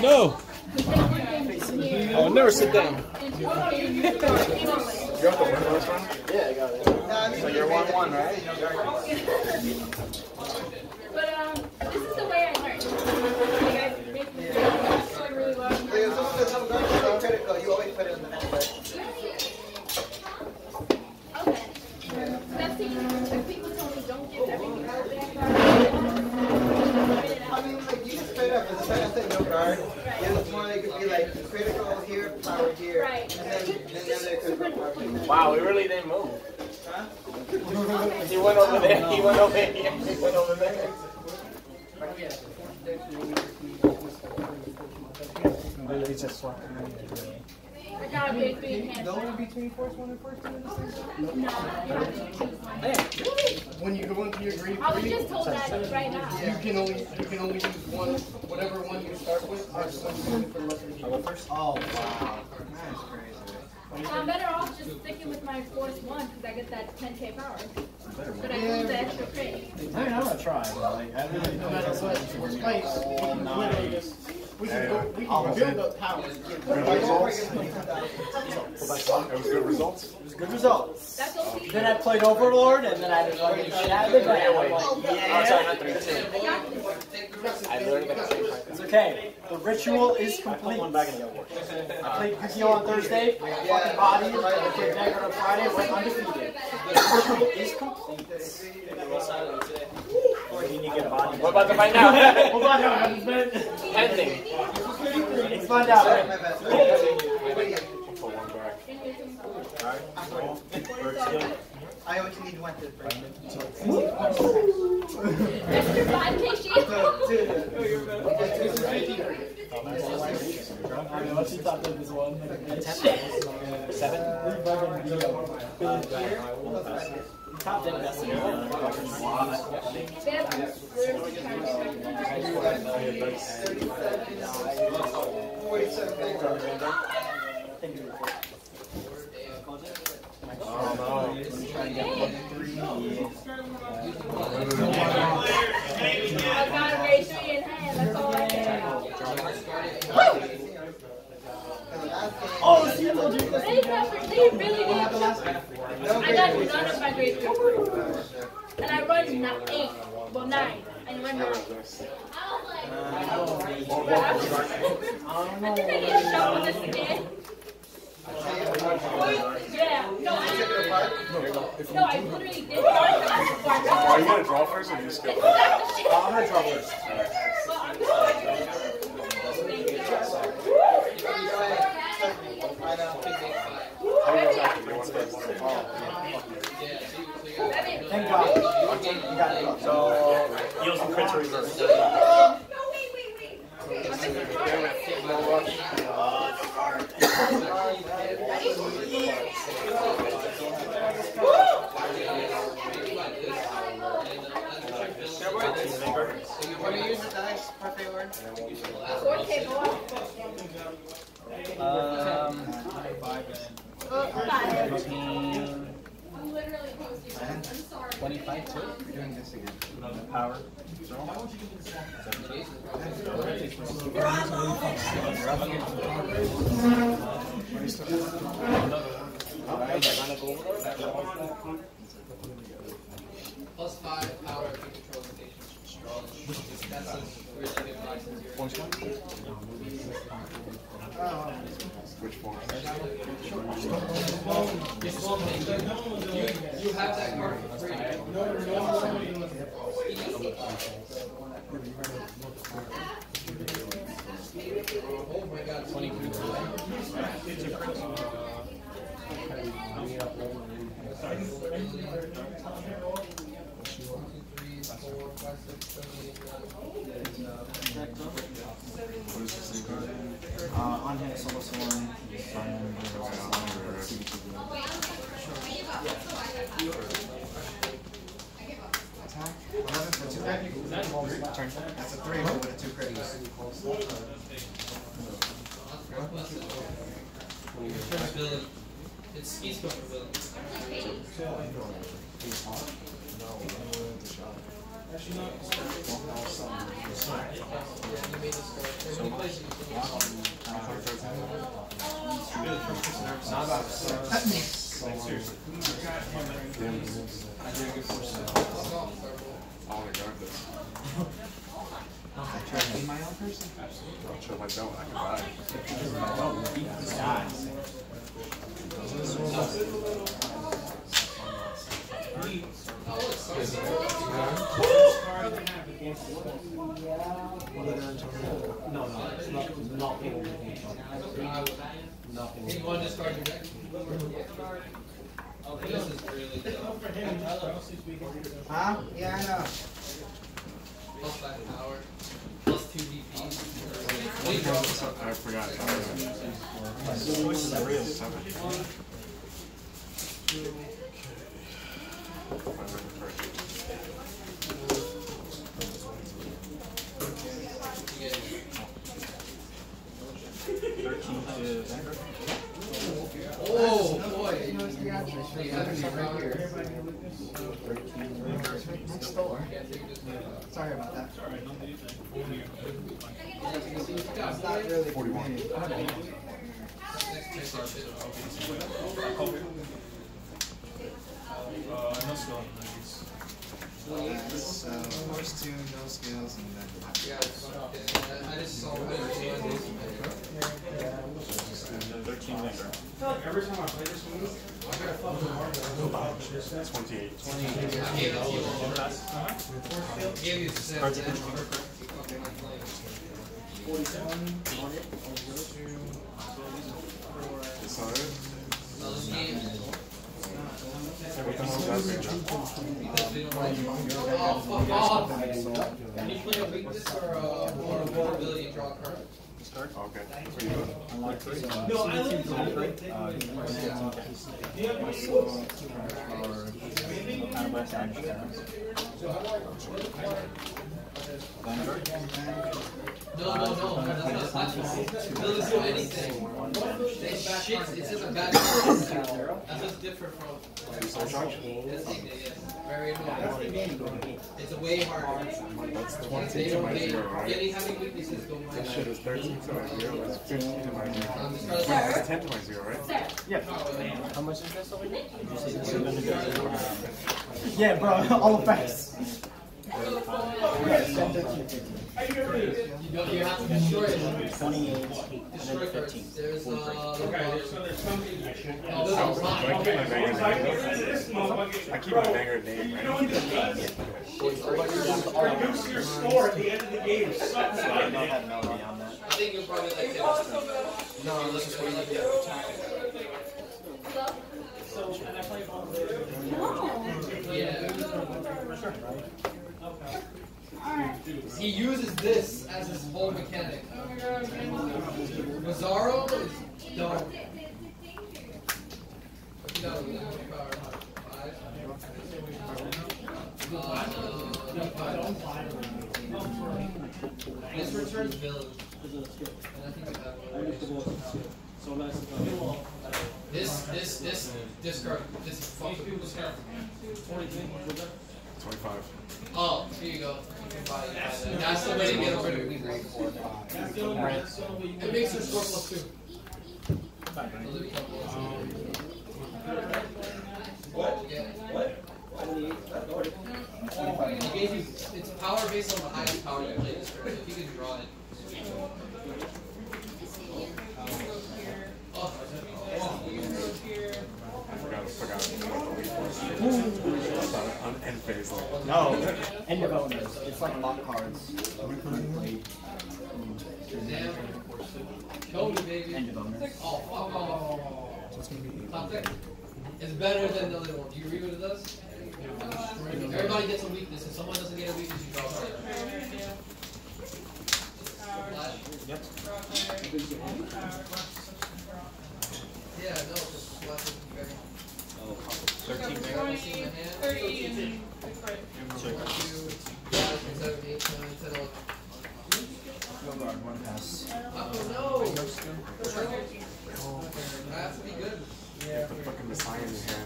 No. I will never sit down. You're at the window this one? Yeah, I got it. So you're 1-1, right? But this is the way I learned. You guys make me actually really well. You always put it in the next bed. Okay. That's the people told me don't give everything out back guard. I mean, like, you just put it up as fast as no guard. Yeah, it's more like it could be like critical here, power here. Right. And then there could be power. Wow, we really didn't move. Huh? He went over there, he went over here, he went over there. Literally just swapped them I got a big hand. No one between first one and first two in the same. No, when you go into your grade 3, I was just told that right now. You can only use one, whatever one you start with. Or something for the rest of the game. Oh wow, that's crazy. So I'm better off just sticking with my fourth one because I get that 10K power. But I lose the extra crate. I mean, I'm gonna try, but like, I really don't know what to We can build up power. It was good results. It was good results. Then I played Overlord, and then I just like shit out of the ground. I'm sorry, not 3-2. I literally got the same time. It's okay. The ritual is complete. I played Yu-Gi-Oh on Thursday. Body, on Friday, undefeated. Is complete. You get a body. We're about to find out. Hold on, ending. Let's find out. I always need one to break it. She thought that was one. Oh, see, they really didn't I got none of my grade 3. And I run 8, well 9, and run 9. I was like, I think I need to shot with this again. Yeah, no, I literally did. Are you going to draw first or you just go? I'm going to draw first. Well, I'm going to draw first. I don't think thank God. You got it. So, use some crits reverse. No, wait. What do you use the dice? Perfect word. 4K block. 15, I'm literally posting. I'm sorry. 25 too? We're doing this again. Power. +5 power control station. Which one? You have that card for free. Oh my God, 22. 4, 5, 6, 7, 8, 9, 10. On hit, solo, attack. That's a 3 with a 2 critical. It's ski spell for actually, no. Nothing. Did you want to discard your deck? Okay, this is really good. Huh? Yeah, I know. Plus 5 power. Plus 2 DP. Wait, no. I forgot. This is a real 7. Oh boy! Sorry about that. It's not really 41. No skill. So, first two, no skills, and then. Yeah, I just saw the 13 later. Every time I play this one, I gotta fuck the market. 28. 28. I gave it to you. I gave you the set. 41. Can you play a weakness or a vulnerability and draw a card? Okay. No, I like No, that's not it doesn't do anything. It says a bad card. That's what's different from... Very annoying. It's way harder. That's 22 by 0, getting having weaknesses don't matter. That shit is 13 by 0, it's 15 by 0. It's 10 by 0, right? Yeah. How much is this over here? Yeah, bro, all the facts. You have to destroy it. 28, and then 15. There's I keep my banger name. Reduce your score at the end of the game. I think you'll probably like that. No, this is where you go. So, can I play ball? No. Yeah. He uses this as his whole mechanic. Bizarro is dumb. This returns village. This discard. This fucking discard. 25. Oh, here you go. That's the way to get over to me. It makes her score plus 2. What? It's power based on the highest power you play this turn. If you can draw it. No, end your bonus. It's like lock cards. Kill me, baby. End your bonus. Oh, fuck. It's better than the other one. Do you agree with this? Everybody gets a weakness. If someone doesn't get a weakness, you draw a card. Yep. Yeah, no, just last one. 13, 30, and 1 pass. Oh no! That's pretty good. Yeah. Put fucking Messiah in here.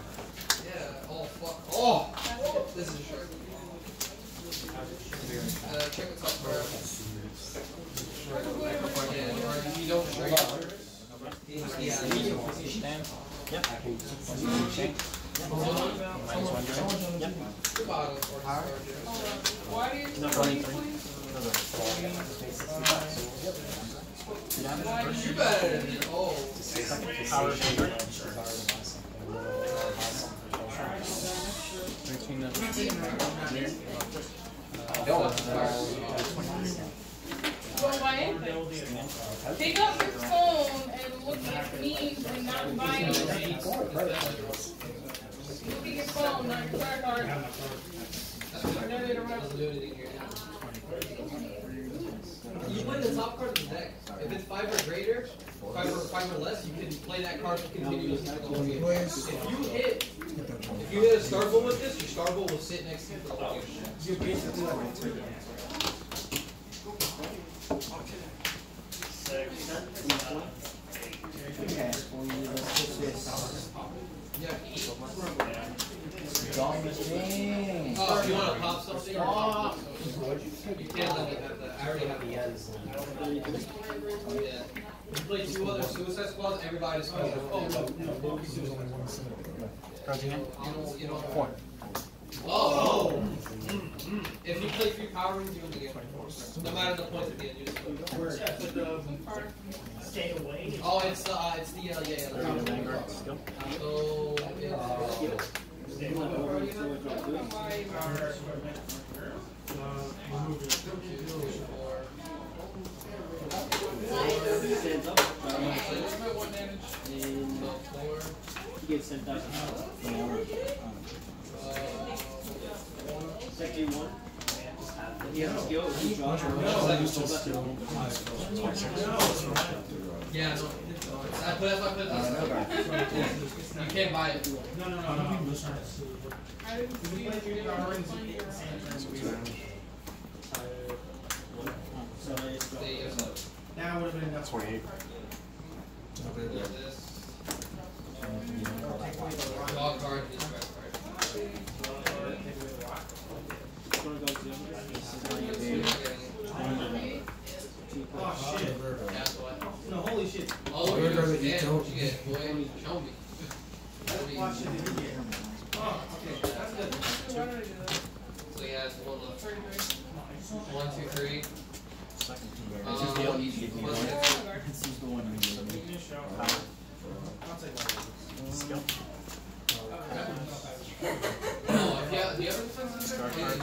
Yeah. Oh fuck. Oh! This is a shark. Check what's up for. You don't. Yeah. stand. Yep. I can -1 yep. Why do you you better than pick up your phone and look at memes and not buy anything. Look at your phone, not your credit card. You play the top card of the deck. If it's 5 or greater, 5 or less, you can play that card continuously the whole game. If you hit a star bowl with this, your star bowl will sit next to you for the whole game. Oh, you want to pop something? Oh. You can't let me have that. I already have the ends. Yeah. We played 2 other Suicide Squads, everybody just goes, oh, no. You know what? Oh! If you play 3 Power Rings, you win the game. No matter the points at the end, you just win. Stay away. Oh, it's the so, he gets sent out. Second one. Yeah, no. I put it. You can't buy it. No. I didn't see you now would have been enough. 28. Oh shit. No, holy shit. Oh, you're going to get boy. Show me. Watch it again. Oh, okay. That's good. So he has one left. 1, 2, 3. It's just the easy one. This is the one we need. I'll take one. Skill. No, yeah, the other one's in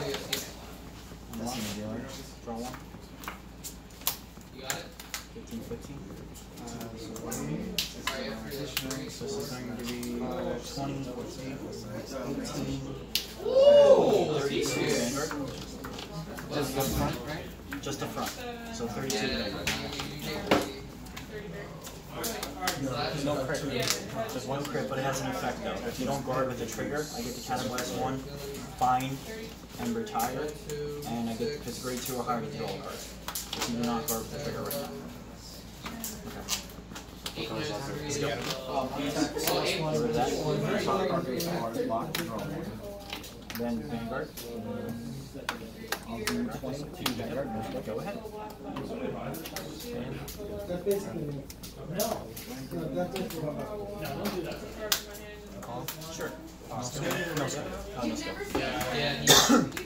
there. Draw one. You got it? 15, 15. So this is going to be 20, 14, 18. Ooh! Just the front, right? Just the front. So 32. Yeah. No crit. Just one crit, but it has an effect though. If you don't guard with the trigger, I get to Catablast 1, bind, and retire, and I get to grade 2 or higher to kill all cards. If you do not guard with the trigger right now. Okay. Let's go. Then Vanguard. Go ahead. No, don't do that. Sure. I don't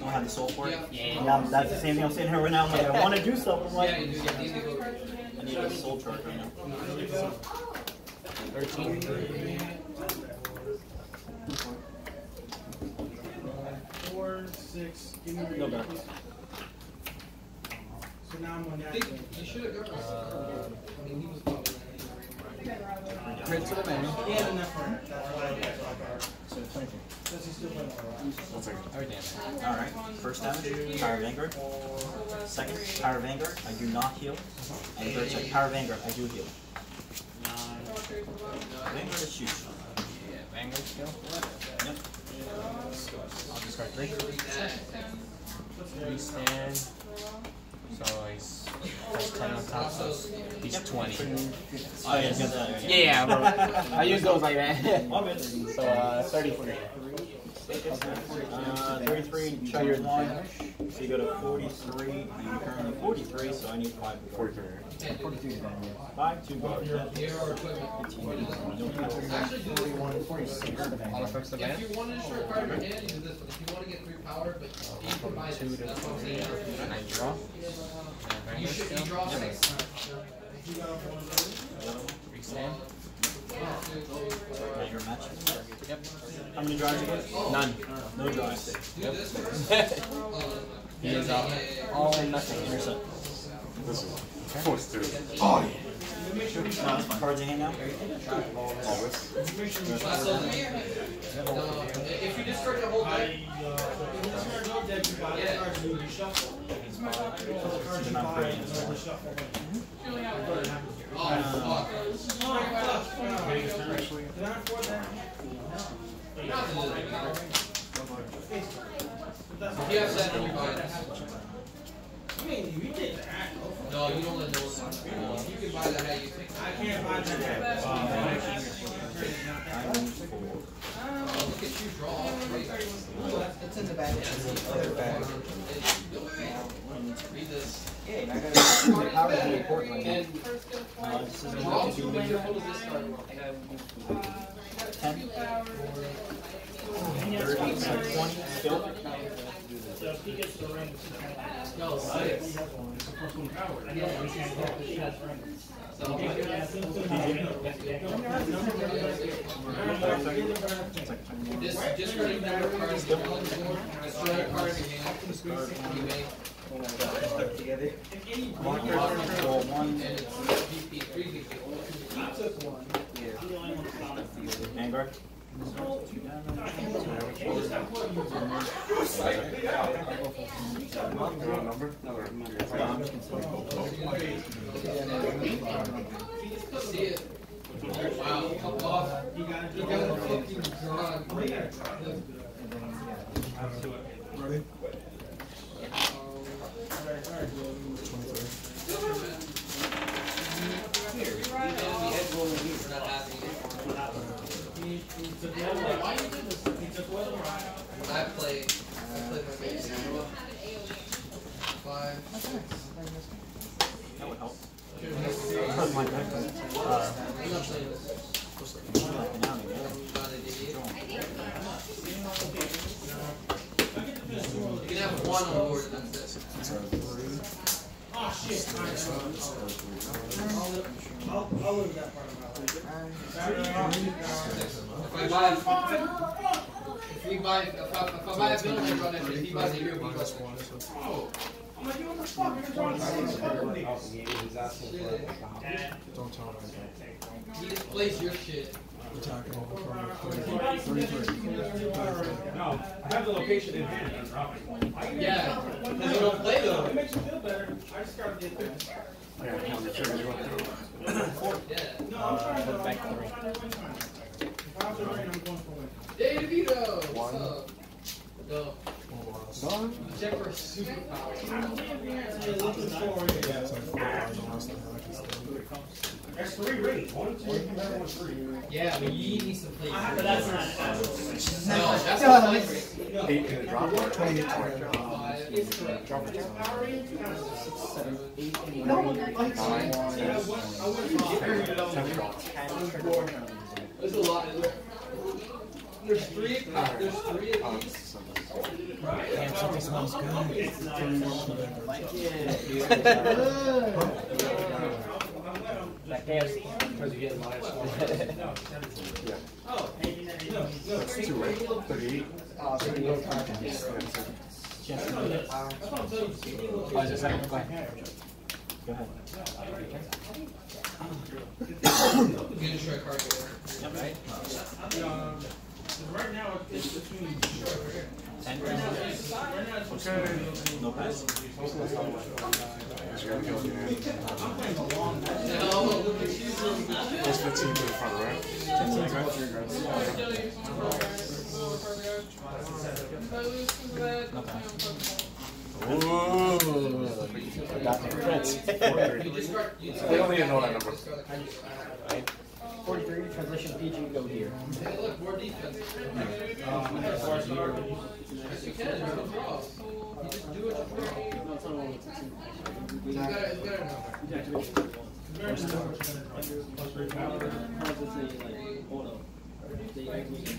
have the soul for it. Yeah. That's the same thing I'm saying here right now. I'm like, I want to do something. Like, I need a soul charge right now. 13. No back. So now I'm on that. You should have got great to the man. He had enough for it. So 22. Does he still play more? Alright. First damage, Power Vanguard. Second, Power Vanguard. I do not heal. And third check, Power Vanguard. I do heal. Vanguard is huge. Yeah, Vanguard skill. Yep. I'll discard 3. We stand. So he's plus 10 on top, so he's 20. Oh, yeah, he's got that. Yeah, I use those like that. So 30 for me. 33, check your one. So you go to 43, and you're currently 43, so I need 5. 43. 42 is 5, 2 bars. If you want to just require your hand, you do this one. If you want to get 3 power, but you provide 2 to 4. And I draw. You should draw 6. Restand. Your match? Yep. How many drives you get? None. No drives. Yep. He is out. All or nothing. You're set. This is force 2. Oh, yeah. Cards in hand now? Always. If you discard the whole deck, you shuffle. I mean, you did that. No, you don't let those ones. You can buy that hat you think. I can't buy that hat. Look at you draw. It's in the bag. Read this. Yeah, I got to power the report. This is one, 2, 10, 30, 20, still. So if he gets the ring, no, 6. Discarding that card is destroy a card in your hand. Stuck together. One, and it's 2 PP, 3 PP. I took 1. Yeah. Vanguard. See it. Wow, come off. You got a fucking draw. I played my main zero. 5. That would help. You can have 1 on board and that's it. Oh shit! I'll lose that part of my life. If I buy a building and run it, if he buys a year, we plus 1. Oh! I'm like, what the fuck? You're trying to see the don't tell him. He just plays your shit. Attacking over for 33. No, I have the location in hand and I'm dropping. Yeah, because you don't play though. It makes you feel better. I just got to get this. Yeah, I'm not sure you want to do it. No, I'm trying to win time. If I have to win, I'm going for win. Dave DeVito! What's up? Go. Check for superpowers. I'm looking for it. Yeah, it's like 4 hours on last night. There's 3 rates. 1, 2, 3. Yeah, but you need some play. But that's not. No, that's not play rate. 8 can drop it. 20 drop it. 6, 7, 8. No one likes it. 9, 10, 10. There's a lot in there. There's three of these. Right. Damn, something smells good. Like damn, because you get live. Yeah. Oh, that's 2, right? 38. So you don't have to miss it. Just do it. Oh, is it second? Go ahead. You can destroy a card here. Right? Right now, it's between 10. Okay. No pass. I'm playing a long match. No, that's 15 to the front, right? 10 seconds. Ooh. I got the prints. They only know that number. 43, transition PG, go here. Hey, look, more defense. Yes, you can. Just do what you want. It's got it. It's two. It's two.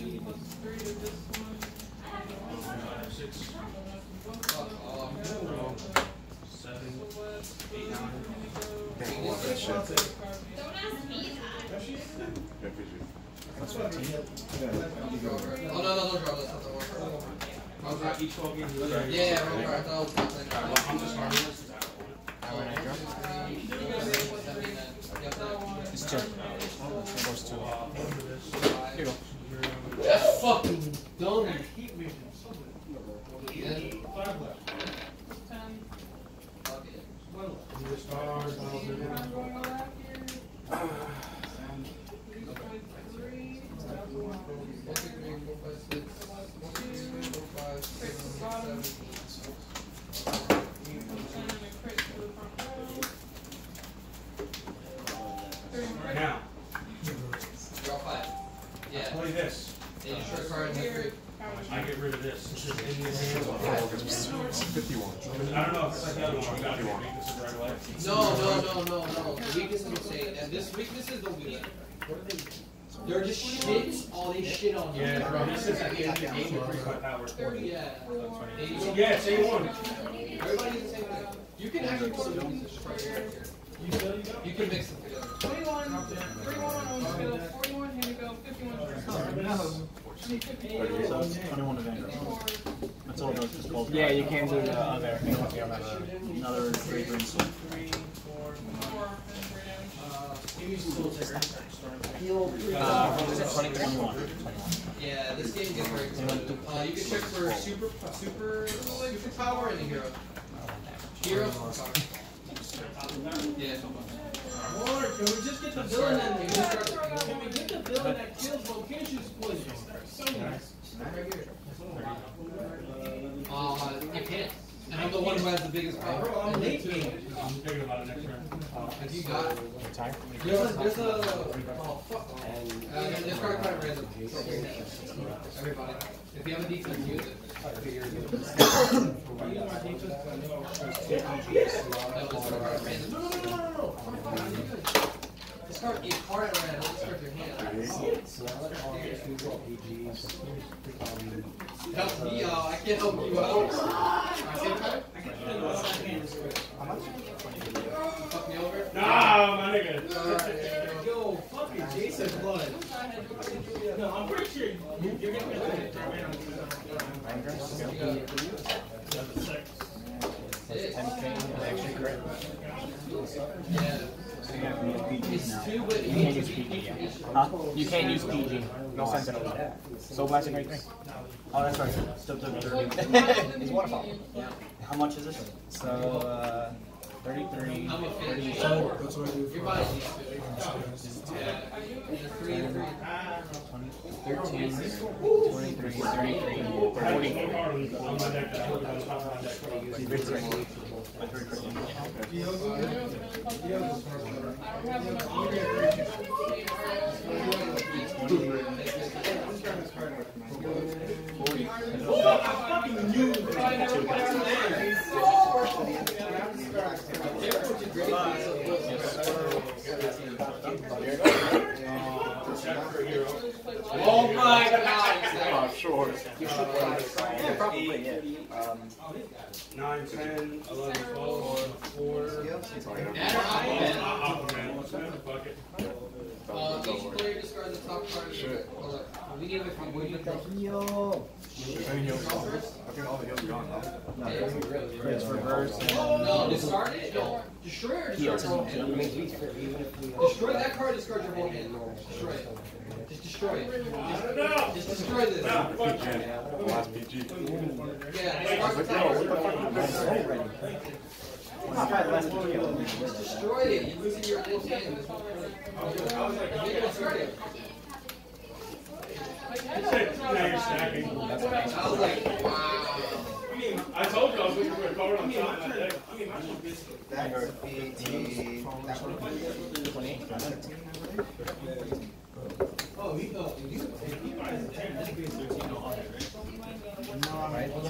Here you go. That's fucking dumb. They're just shit. All they shit on you. Yeah, bro. This is like game of free power 40. Yeah. Yeah, say one. Everybody can say one. You can actually put them in this right here. You can mix them together. 21 on one skill, 41 here to go, 51 to the top. 21 to Vanguard. That's all those just called. Yeah, you can do the other. Another 3 brings. 3, 4, 4. Yeah, this game gets very good. You can check for super power and the hero. Hero. Yeah. Or can we just get the villain that kills? Can we get the villain that kills location splitters? So nice. Right here. I can't. And I'm the one who has the biggest power. I'm thinking about it next turn. Have you got time? There's a. Oh, fuck. This card kind of random. Everybody. If you have a defense, use it. No. This card is hard at random. Let's start your hand. Help me, I can't help you out. Fuck me over? Nah, my nigga. Yo, fucking Jason's blood. No, I'm pretty sure you're gonna get it. It's two, but you can't use PG. Huh? You can't use PG. No sense at all. So why is it right there? Oh, that's right. It's waterfall. How much is this? So, 33. I'm a 54. Your body's used to it. Yeah. 13, 23, 33, 40. Oh my God! Sure. Yeah, probably. Yeah. 9, 10, 11, 12, 4. Each player discards the top card. We give it from Woody. Heal. Okay, all the heals are gone. No, it's reversed. No, discard it. No. Destroy or discard your whole hand? Destroy that card, discard your whole hand. Destroy it. Just destroy it. Just destroy this. Last PG. Yeah, what the fuck? That's so ready. Just destroy it. You're losing your whole hand. Destroy it. Now you're snacking. I was like, wow. I told you I was looking for a card on time. I mean, I should be. That's 18. That's 28. Oh, he goes. He buys 10. He pays 13 on it, right? No, I'm right. Buy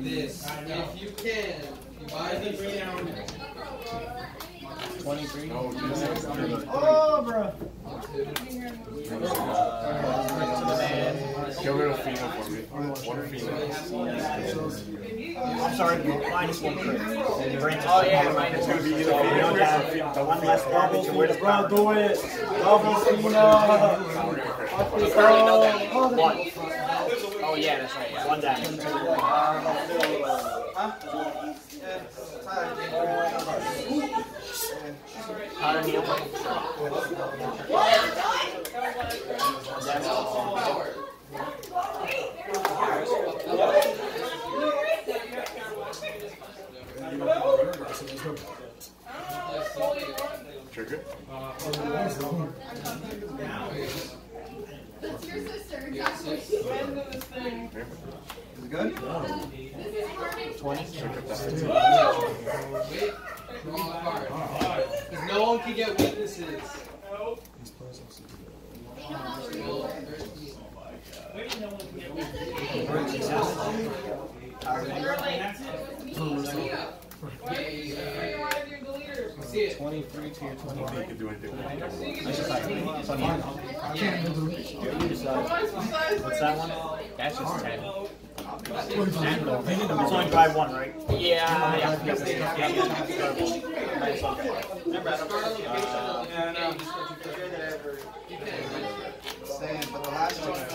this if you can. Buy the ground. 23. Oh, bro. Get rid of Fino for me. One Fino. I'm sorry, minus one. Oh, yeah, minus two. The one less garbage. Bro, do it. Love you, Fino. Oh, yeah, that's right. Yeah. One down. Trigger? That's your sister. Exactly. Is it good? No. This is hard. 20. Because no one can get witnesses. Nope. Wait, no one can get witnesses. That's okay. 23 to your 23. You can do anything. I can't do it. What's that one? That's just 10. It's only drive one, right? Yeah. But the last one it's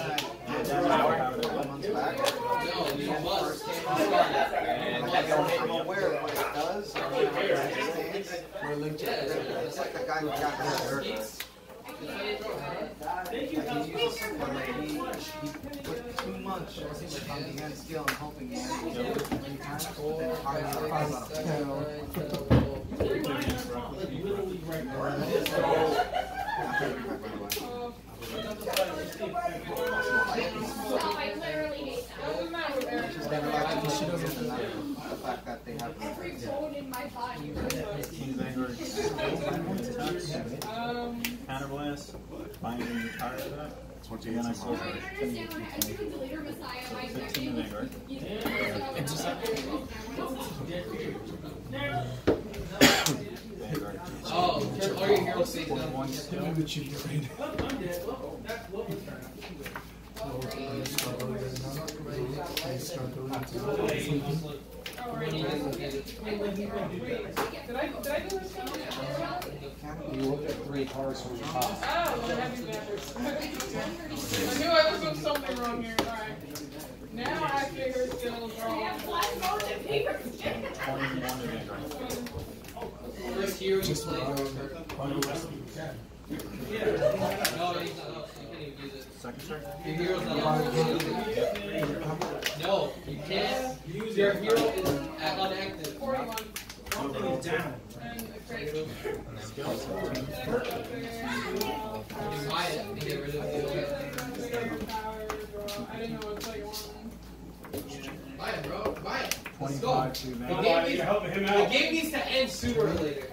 like the guy who got hurt. He put too much on the end skill and hoping he every bone in my body. Counterblast, binding the power of that. That's what you're going to solve. I understand when I do the leader Messiah, my second. Oh, are your heroes safe now? I'm dead. That's what we're trying to do. Did I do this one? You looked at 3 cars from the top. Oh, happy backwards. I knew I was doing something wrong here. All right. Now I figure skills are wrong. I have 5 votes and paper. 21 First year we played. Yeah. No, he's not up. You can't even use it. Second turn? Your hero's not up. No, you can't. Your hero is unactive. 41. Something is down. Quiet to get rid of the I didn't know what play you wanted. Buy it, bro. Buy it. Let's go. The game needs to end sooner or later.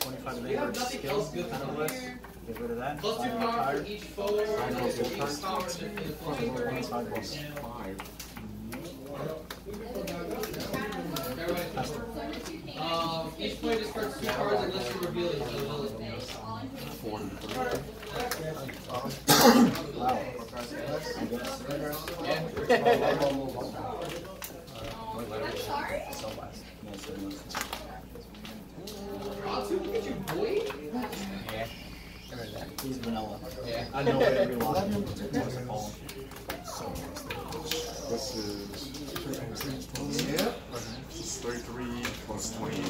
25 we have nothing else good for the list. Get rid of that. Plus 2 power for each forward. Each power is in the 5. Each player discards 2 cards unless you reveal it. Wow. Look at you, boy. Yeah. He's vanilla. Yeah. I know whatever you want. This is... Yeah. 33 plus 20.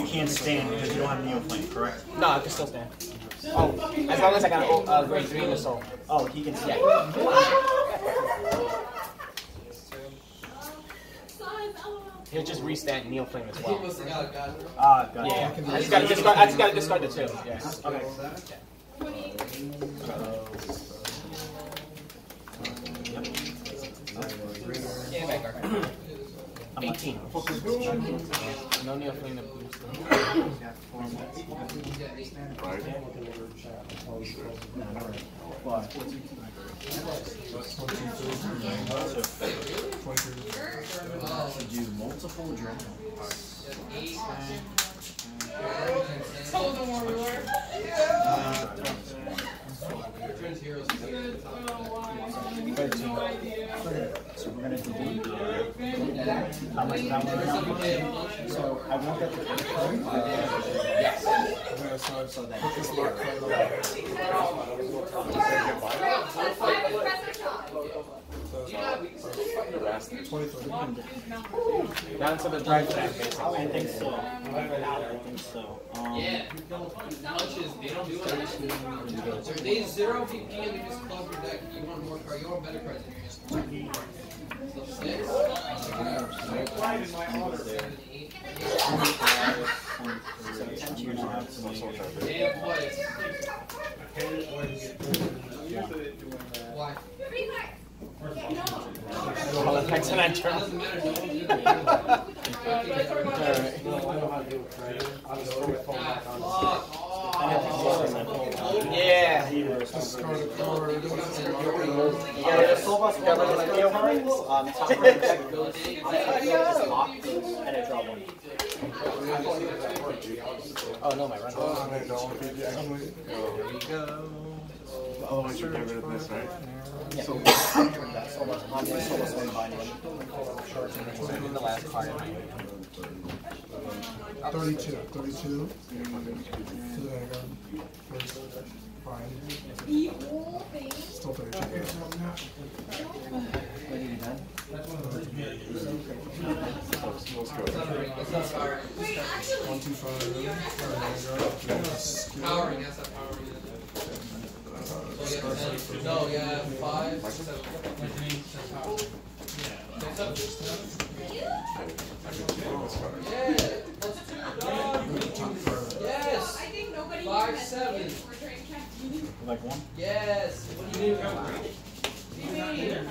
You can't stand because you don't have neoplane, correct? No, I can still stand. Oh, as long as I got a grade 3 in the soul. Oh, he can stand. He'll just restat neoplane as well. Ah, got it. Yeah, I just gotta discard, the 2. Yeah. Okay. Yeah, back. 18. No neoplane of blue stuff. Do multiple journals. Hold on, warrior. So we're going to delete how much power. So I won't get the yes. So then down to the drive track. I think so. Yeah. They don't do it. They zero VP and they just club your deck. You want more card, you want better cards than you just. Why? Well, that makes an entrance. Yeah. And I draw one. Oh no, my run. There we go. Oh, I should get rid of this, right? Yeah. So in the last card. 32. Still 32. No, yeah, 5. Yes. I think nobody. 5-7. Like one. Yes. What do you need?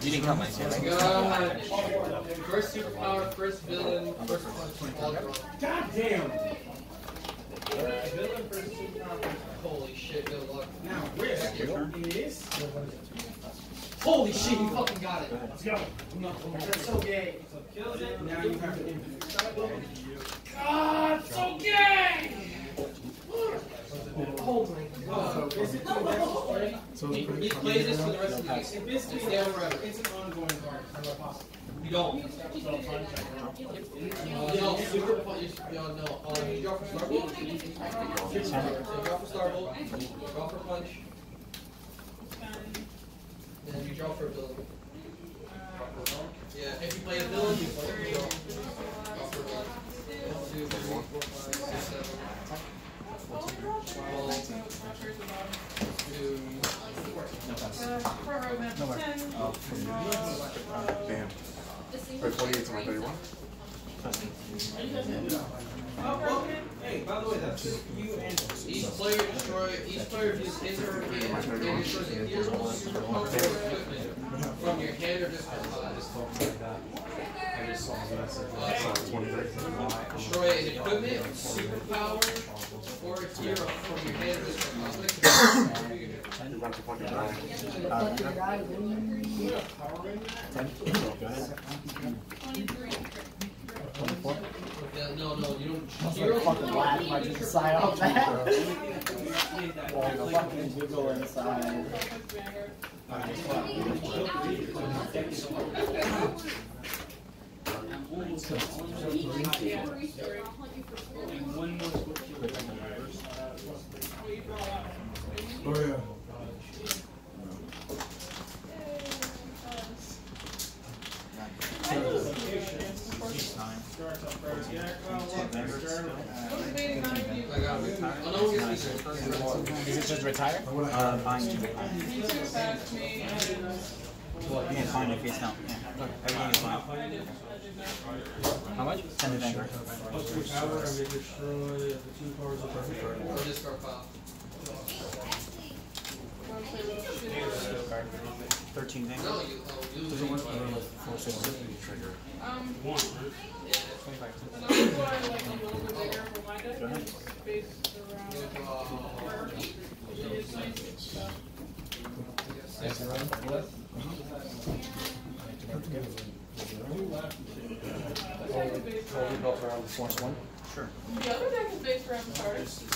You didn't come like that. First superpower, first villain, first all. God damn! Villain, first superpower. Holy shit, good luck. Now, where is holy shit, you fucking got it. Let's go. That's so gay. Kills it. Now you have to. God, so gay! Oh my god. So he plays this for the rest of the game. It's an ongoing card. You don't. You draw for Starbolt. You draw for Punch. And then you draw for a villain. Yeah, if you play a villain, you play a villain. Draw for a villain. 1, 2, 3, 4, 5, 6, 7. Damn. Wait, 28 to 31? Hey, by the way, that's you and each player views his or her hand and destroys a usable superpower from your hand or just destroy an equipment, superpower, or a hero from your hand or just 23. No, you don't. That's like fucking laugh if I just sign off that. Well, fucking wiggle inside. Oh, yeah. Is it just retire? Bind to retire. You can find it face down. Everything is fine. How much? 10 to anger. Discard 13 anger. Doesn't work for the force of trigger. 1, right? One. Sure. The other deck is based around the cards. Whether I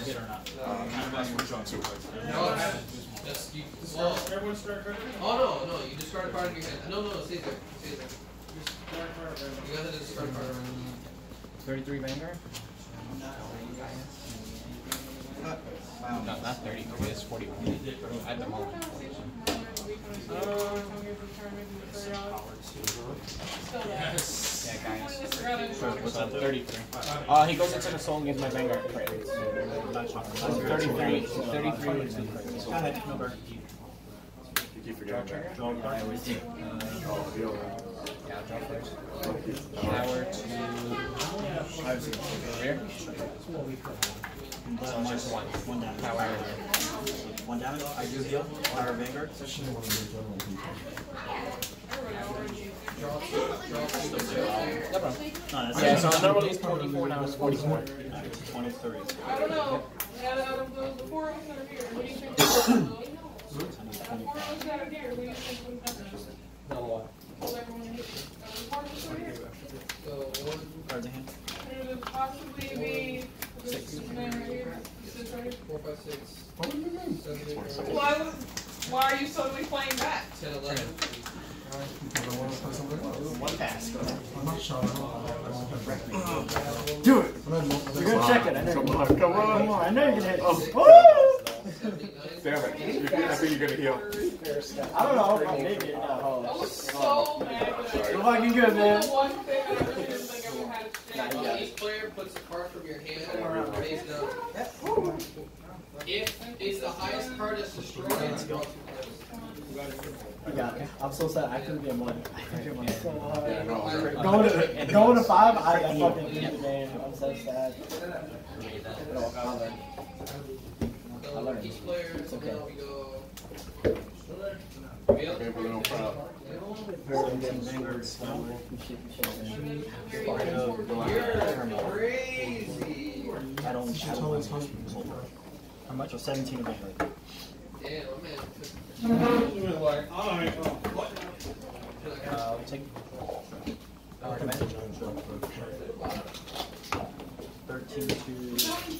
hit or not. Everyone start card. Oh no, you discard a card in your hand. No, stay there. You gotta discard a card. 33 Vanguard? No, not 33, it's 41. At the moment. Yes. Yeah, guys. Sure, what's up? 33. He goes into the soul and gives my Vanguard crit. 33. 33. Go ahead, number. Did you forget that? I always do. Yeah, I'll drop first. Power to... Over here? So much one down. Power. One down. I do heal. Power Vanguard. No problem. Yeah, so another one is 24, now it's 44. 23. I don't know. The four of us are here. What do you think? The four of us out here. What do you think? No more. Possibly be 6, 4, 5, 6. Why are you suddenly playing that? 10, 11. One pass. I'm not sure. Do it. We're gonna check it. I know. Come on. I know you're gonna hit. Oh. Damn it. I think you're gonna heal. I don't know if I'm making it. I was so mad. You're fucking good, man. One thing I really didn't think I ever had to stand on. Each player puts a card from your hand and face down. If it's the highest card that's destroyed, it's gone. Yeah, I'm so sad. I couldn't get money. I couldn't get money so hard. Yeah, going to 5, I got fucking beat the game. I'm so sad. I learned. Each player, it's okay. Okay, we're going to open up. You're crazy. How much? Or 17 of my life. Yeah, my man. Alright, what? I'll take. I recommend. 13 to.